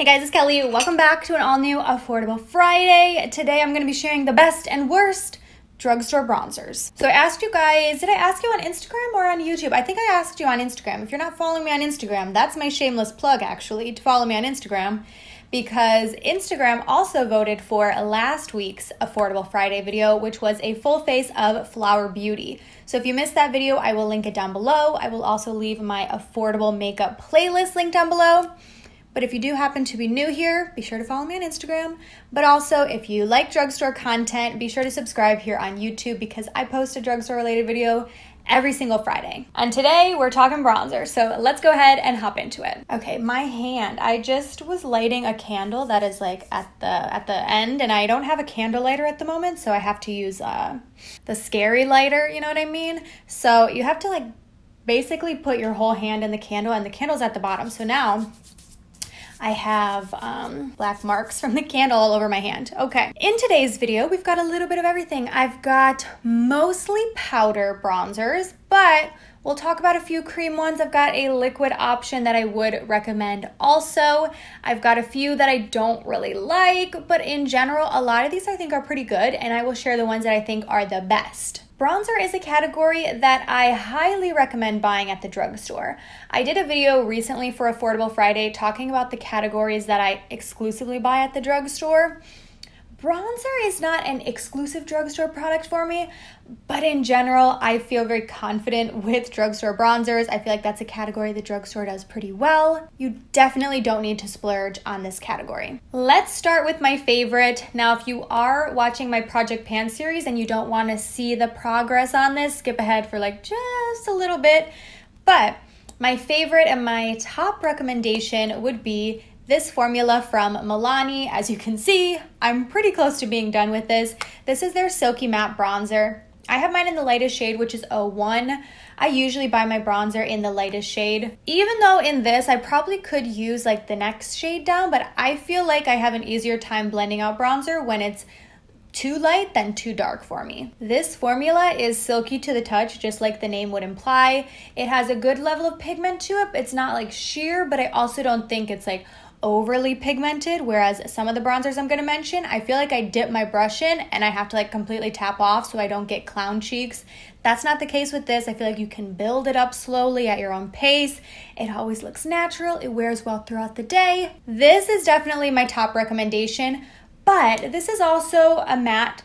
Hey guys, it's Kelly. Welcome back to an all-new Affordable Friday. Today I'm going to be sharing the best and worst drugstore bronzers. So I asked you guys, did I ask you on Instagram or on YouTube? I think I asked you on Instagram. If you're not following me on Instagram, that's my shameless plug actually, to follow me on Instagram, because Instagram also voted for last week's Affordable Friday video, which was a full face of Flower Beauty. So if you missed that video, I will link it down below. I will also leave my affordable makeup playlist link down below. But if you do happen to be new here, be sure to follow me on Instagram. But also, if you like drugstore content, be sure to subscribe here on YouTube because I post a drugstore related video every single Friday. And today we're talking bronzer, so let's go ahead and hop into it. Okay, my hand. I just was lighting a candle that is like at the end, and I don't have a candle lighter at the moment, so I have to use the scary lighter, you know what I mean? So you have to like basically put your whole hand in the candle, and the candle's at the bottom. So now I have black marks from the candle all over my hand. Okay, in today's video, we've got a little bit of everything. I've got mostly powder bronzers, but we'll talk about a few cream ones. I've got a liquid option that I would recommend also. I've got a few that I don't really like, but in general, a lot of these I think are pretty good, and I will share the ones that I think are the best. Bronzer is a category that I highly recommend buying at the drugstore. I did a video recently for Affordable Friday talking about the categories that I exclusively buy at the drugstore. Bronzer is not an exclusive drugstore product for me, but in general, I feel very confident with drugstore bronzers. I feel like that's a category the drugstore does pretty well. You definitely don't need to splurge on this category. Let's start with my favorite. Now, if you are watching my Project Pan series and you don't want to see the progress on this, skip ahead for like just a little bit. But my favorite and my top recommendation would be this formula from Milani. As you can see, I'm pretty close to being done with this. This is their Silky Matte Bronzer. I have mine in the lightest shade, which is 01. I usually buy my bronzer in the lightest shade. Even though in this, I probably could use like the next shade down, but I feel like I have an easier time blending out bronzer when it's too light than too dark for me. This formula is silky to the touch, just like the name would imply. It has a good level of pigment to it. It's not like sheer, but I also don't think it's like overly pigmented, whereas some of the bronzers I'm gonna mention, I feel like I dip my brush in and I have to like completely tap off so I don't get clown cheeks. That's not the case with this. I feel like you can build it up slowly at your own pace. It always looks natural. It wears well throughout the day. This is definitely my top recommendation, but this is also a matte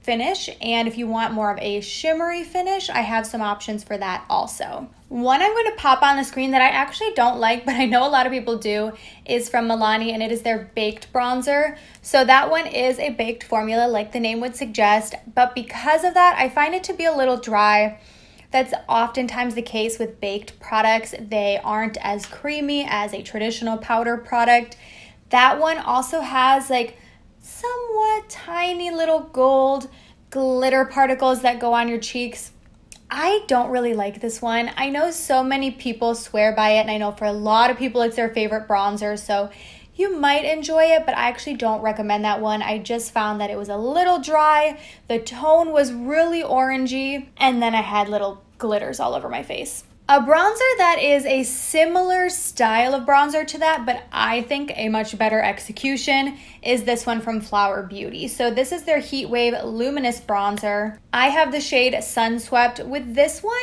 finish, and if you want more of a shimmery finish, I have some options for that also. One I'm going to pop on the screen that I actually don't like, but I know a lot of people do, is from Milani, and it is their baked bronzer. So that one is a baked formula like the name would suggest, but because of that I find it to be a little dry. That's oftentimes the case with baked products. They aren't as creamy as a traditional powder product. That one also has like somewhat tiny little gold glitter particles that go on your cheeks. I don't really like this one. I know so many people swear by it, and I know for a lot of people it's their favorite bronzer, so you might enjoy it, but I actually don't recommend that one. I just found that it was a little dry, the tone was really orangey, and then I had little glitters all over my face. A bronzer that is a similar style of bronzer to that, but I think a much better execution, is this one from Flower Beauty. So this is their Heat Wave Luminous Bronzer. I have the shade Sunswept. With this one,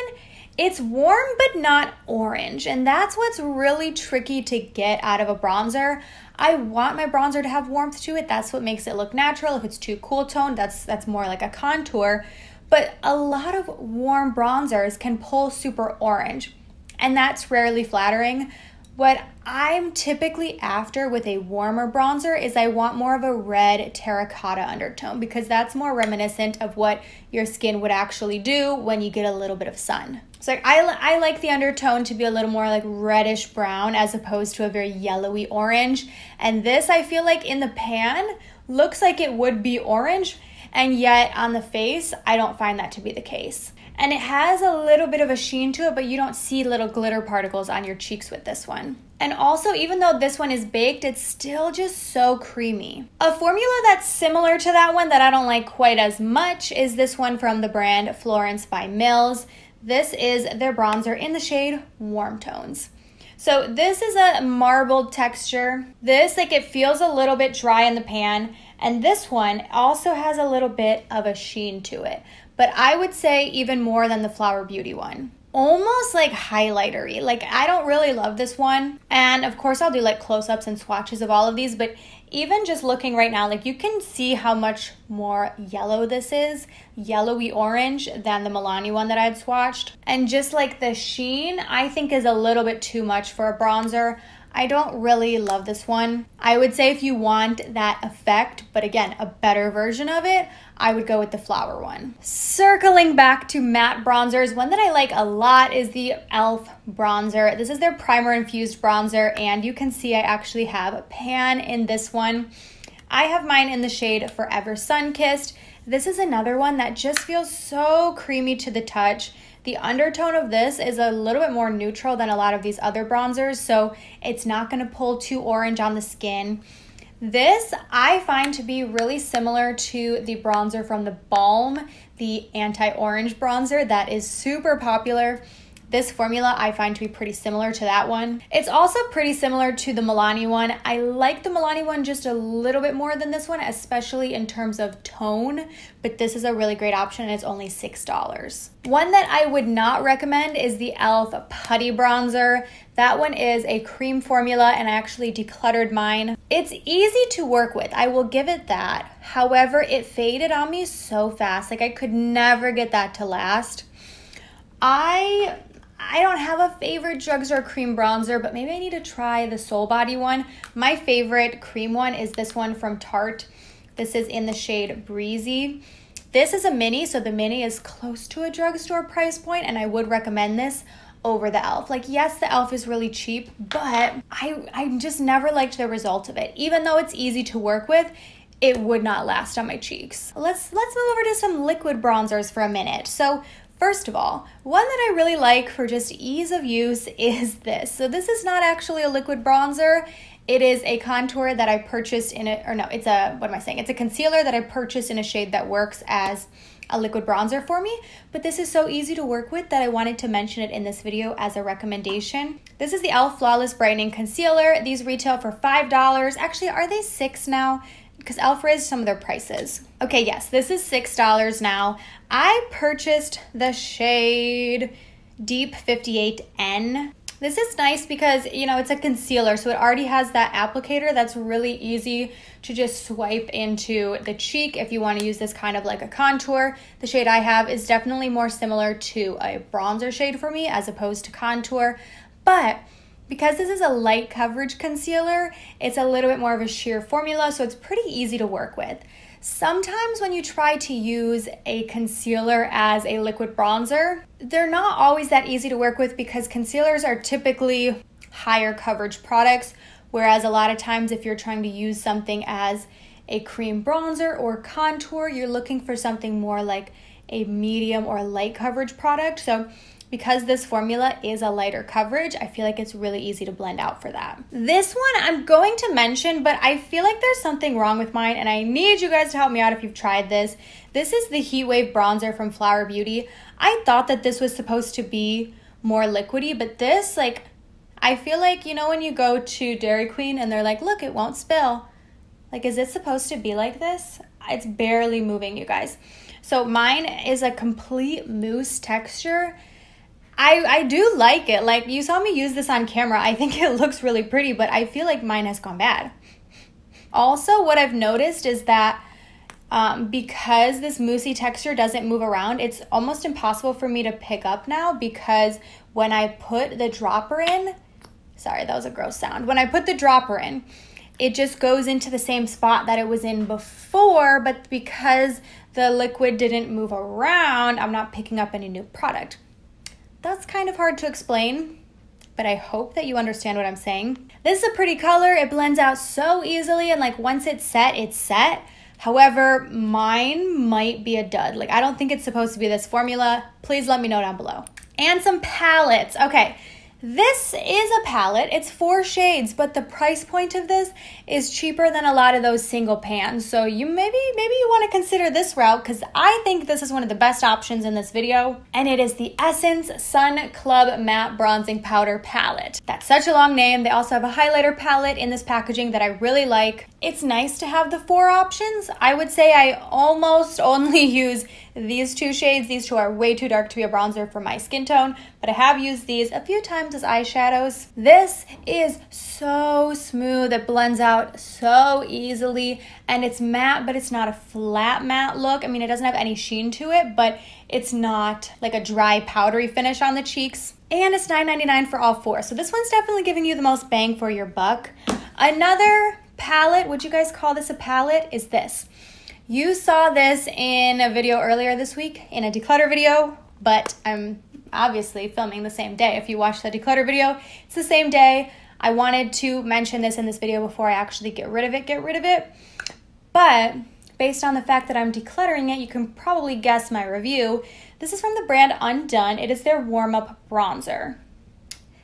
it's warm but not orange, and that's what's really tricky to get out of a bronzer. I want my bronzer to have warmth to it. That's what makes it look natural. If it's too cool toned, that's more like a contour. But a lot of warm bronzers can pull super orange, and that's rarely flattering. What I'm typically after with a warmer bronzer is I want more of a red terracotta undertone, because that's more reminiscent of what your skin would actually do when you get a little bit of sun. So I like the undertone to be a little more like reddish brown as opposed to a very yellowy orange. And this, I feel like in the pan, looks like it would be orange, and yet on the face, I don't find that to be the case. And it has a little bit of a sheen to it, but you don't see little glitter particles on your cheeks with this one. And also, even though this one is baked, it's still just so creamy. A formula that's similar to that one that I don't like quite as much is this one from the brand Florence by Mills. This is their bronzer in the shade Warm Tones. So this is a marbled texture. This, like, it feels a little bit dry in the pan, and this one also has a little bit of a sheen to it, but I would say even more than the Flower Beauty one. Almost like highlighter-y. Like, I don't really love this one, and of course I'll do like close-ups and swatches of all of these, but even just looking right now, like, you can see how much more yellow this is, yellowy orange, than the Milani one that I had swatched. And just like the sheen, I think is a little bit too much for a bronzer. I don't really love this one. I would say if you want that effect, but again, a better version of it, I would go with the Flower one. Circling back to matte bronzers, one that I like a lot is the e.l.f. bronzer. This is their primer infused bronzer, and you can see I actually have a pan in this one. I have mine in the shade Forever Sun Kissed. This is another one that just feels so creamy to the touch. The undertone of this is a little bit more neutral than a lot of these other bronzers, so it's not going to pull too orange on the skin. This I find to be really similar to the bronzer from the Balm, the anti-orange bronzer that is super popular. This formula I find to be pretty similar to that one. It's also pretty similar to the Milani one. I like the Milani one just a little bit more than this one, especially in terms of tone, but this is a really great option and it's only $6. One that I would not recommend is the e.l.f. Putty Bronzer. That one is a cream formula, and I actually decluttered mine. It's easy to work with, I will give it that. However, it faded on me so fast. Like, I could never get that to last. I don't have a favorite drugstore cream bronzer, but maybe I need to try the Soul Body one. My favorite cream one is this one from Tarte. This is in the shade Breezy. This is a mini, so the mini is close to a drugstore price point, and I would recommend this over the e.l.f. Like, yes, the e.l.f. is really cheap, but I just never liked the result of it. Even though it's easy to work with, it would not last on my cheeks. Let's move over to some liquid bronzers for a minute. So, first of all, one that I really like for just ease of use is this. So this is not actually a liquid bronzer. It is a contour that I purchased in a, or no, it's a, what am I saying? It's a concealer that I purchased in a shade that works as a liquid bronzer for me, but this is so easy to work with that I wanted to mention it in this video as a recommendation. This is the e.l.f. Flawless Brightening Concealer. These retail for $5. Actually, are they $6 now? Because e.l.f. raised some of their prices. Okay, yes, this is $6 now. I purchased the shade Deep 58N. This is nice because, you know, it's a concealer, so it already has that applicator that's really easy to just swipe into the cheek if you want to use this kind of like a contour. The shade I have is definitely more similar to a bronzer shade for me as opposed to contour, but because this is a light coverage concealer, it's a little bit more of a sheer formula, so it's pretty easy to work with. Sometimes when you try to use a concealer as a liquid bronzer, they're not always that easy to work with because concealers are typically higher coverage products, whereas a lot of times if you're trying to use something as a cream bronzer or contour, you're looking for something more like a medium or light coverage product. So because this formula is a lighter coverage, I feel like it's really easy to blend out for that. This one I'm going to mention, but I feel like there's something wrong with mine, and I need you guys to help me out if you've tried this. This is the Heat Wave Bronzer from Flower Beauty. I thought that this was supposed to be more liquidy, but this, like, I feel like, you know, when you go to Dairy Queen and they're like, look, it won't spill. Like, is it supposed to be like this? It's barely moving, you guys. So mine is a complete mousse texture. I do like it. Like, you saw me use this on camera. I think it looks really pretty, but I feel like mine has gone bad. Also, what I've noticed is that because this moussey texture doesn't move around, it's almost impossible for me to pick up now because when I put the dropper in, sorry, that was a gross sound. When I put the dropper in, it just goes into the same spot that it was in before, but because the liquid didn't move around, I'm not picking up any new product. That's kind of hard to explain, but I hope that you understand what I'm saying. This is a pretty color. It blends out so easily, and like once it's set, it's set. However, mine might be a dud. Like, I don't think it's supposed to be this formula. Please let me know down below. And some palettes. Okay, This is a palette, it's 4 shades, but the price point of this is cheaper than a lot of those single pans. So you maybe you want to consider this route, because I think this is one of the best options in this video. And it is the Essence Sun Club Matte Bronzing Powder Palette. That's such a long name. They also have a highlighter palette in this packaging that I really like. It's nice to have the 4 options. I would say I almost only use these 2 shades. These 2 are way too dark to be a bronzer for my skin tone, but I have used these a few times as eyeshadows. This is so smooth. It blends out so easily, and it's matte, but it's not a flat matte look. I mean, it doesn't have any sheen to it, but it's not like a dry powdery finish on the cheeks. And it's $9.99 for all 4. So this one's definitely giving you the most bang for your buck. Another palette, would you guys call this a palette, is this. You saw this in a video earlier this week, in a declutter video, but I'm obviously filming the same day. If you watched the declutter video, it's the same day. I wanted to mention this in this video before I actually get rid of it. But based on the fact that I'm decluttering it, you can probably guess my review. This is from the brand Undone. It is their warm-up bronzer.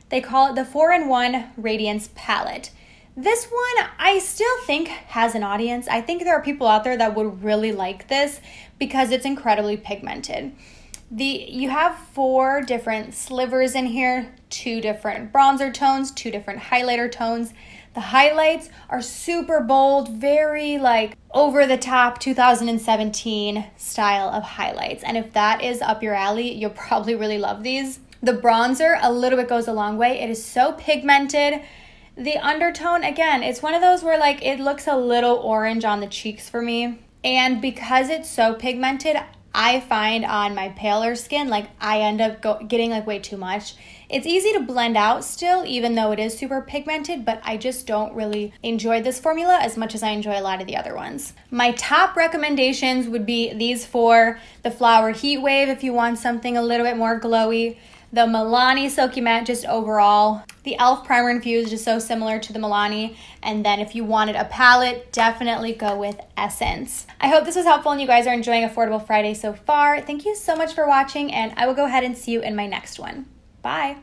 They call it the 4-in-1 Radiance Palette. This one I still think has an audience. I think there are people out there that would really like this because it's incredibly pigmented. You have 4 different slivers in here, 2 different bronzer tones, 2 different highlighter tones. The highlights are super bold, very like over the top 2017 style of highlights. And if that is up your alley, you'll probably really love these. The bronzer, a little bit goes a long way. It is so pigmented. The undertone, again, it's one of those where like it looks a little orange on the cheeks for me. And because it's so pigmented, I find on my paler skin, like I end up getting like way too much. It's easy to blend out still, even though it is super pigmented, but I just don't really enjoy this formula as much as I enjoy a lot of the other ones. My top recommendations would be these 4, the Flower Heat Wave if you want something a little bit more glowy, the Milani Silky Matte just overall, the e.l.f. Primer Infused, just so similar to the Milani, and then if you wanted a palette, definitely go with Essence. I hope this was helpful and you guys are enjoying Affordable Friday so far. Thank you so much for watching, and I will go ahead and see you in my next one. Bye!